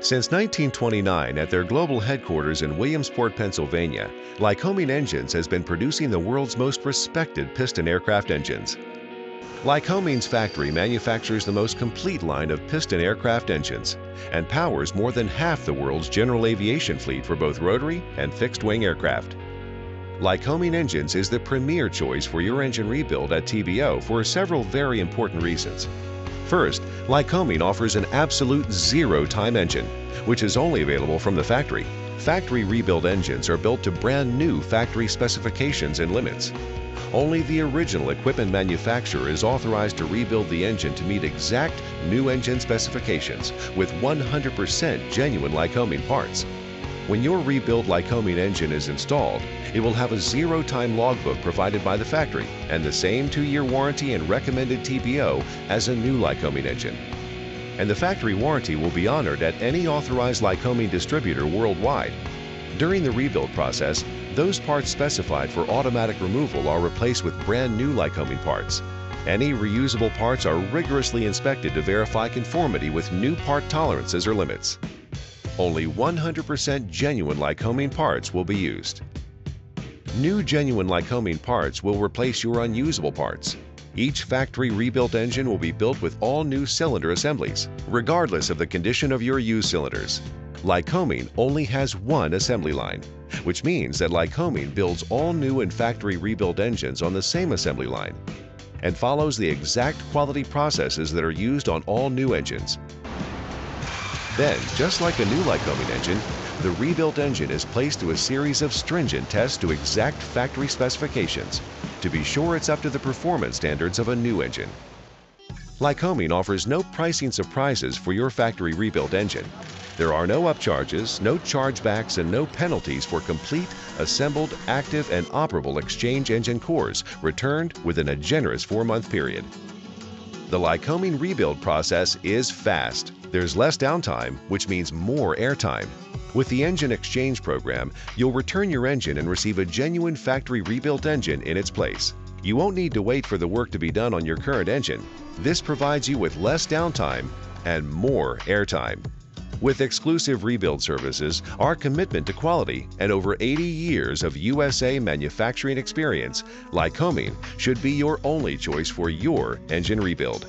Since 1929, at their global headquarters in Williamsport, Pennsylvania, Lycoming Engines has been producing the world's most respected piston aircraft engines. Lycoming's factory manufactures the most complete line of piston aircraft engines and powers more than half the world's general aviation fleet for both rotary and fixed-wing aircraft. Lycoming Engines is the premier choice for your engine rebuild at TBO for several very important reasons. First, Lycoming offers an absolute zero-time engine, which is only available from the factory. Factory rebuild engines are built to brand new factory specifications and limits. Only the original equipment manufacturer is authorized to rebuild the engine to meet exact new engine specifications with 100% genuine Lycoming parts. When your rebuilt Lycoming engine is installed, it will have a zero-time logbook provided by the factory and the same 2-year warranty and recommended TBO as a new Lycoming engine. And the factory warranty will be honored at any authorized Lycoming distributor worldwide. During the rebuild process, those parts specified for automatic removal are replaced with brand new Lycoming parts. Any reusable parts are rigorously inspected to verify conformity with new part tolerances or limits. Only 100% genuine Lycoming parts will be used. New genuine Lycoming parts will replace your unusable parts. Each factory rebuilt engine will be built with all new cylinder assemblies, regardless of the condition of your used cylinders. Lycoming only has one assembly line, which means that Lycoming builds all new and factory rebuilt engines on the same assembly line and follows the exact quality processes that are used on all new engines. Then, just like a new Lycoming engine, the rebuilt engine is placed through a series of stringent tests to exact factory specifications to be sure it's up to the performance standards of a new engine. Lycoming offers no pricing surprises for your factory rebuilt engine. There are no upcharges, no chargebacks, and no penalties for complete, assembled, active, and operable exchange engine cores returned within a generous 4-month period. The Lycoming rebuild process is fast. There's less downtime, which means more airtime. With the engine exchange program, you'll return your engine and receive a genuine factory rebuilt engine in its place. You won't need to wait for the work to be done on your current engine. This provides you with less downtime and more airtime. With exclusive rebuild services, our commitment to quality, and over 80 years of USA manufacturing experience, Lycoming should be your only choice for your engine rebuild.